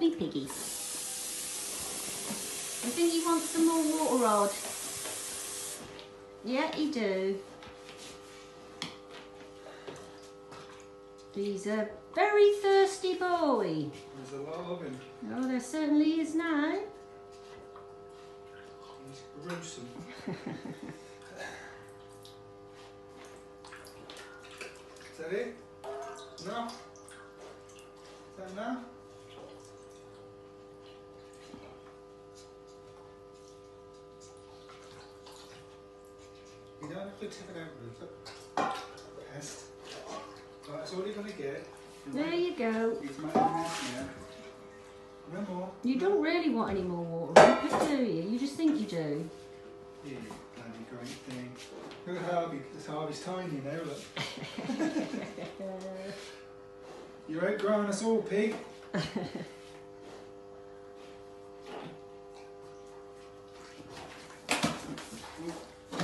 lovely piggy. I think you want some more water rod. Yeah, you do. He's a very thirsty boy. There's a lot of him. Oh, there certainly is now. He's gruesome. Is that it? No? Is that now? You don't have to take it out, Ruppert. Pest. Right, that's all you're going to get. There you go. It's my mess now. No more. You don't really want any more water, do you? You just think you do. Yeah, bloody great thing. Look at Harvey. This Harvey's tiny now, look. You're outgrowing us all, pig.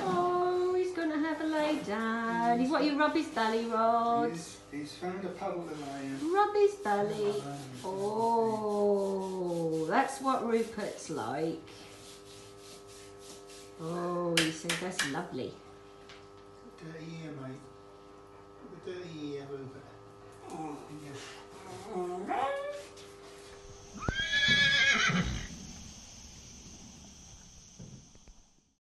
Oh, he's going to have a lay down. He's what you rub his belly, Rod. He's found a puddle to lay in. Rub his belly. Oh, that's what Ruppert's like. Oh, he says that's lovely. Put that here, mate. Put that here, Ruppert. Oh, yes.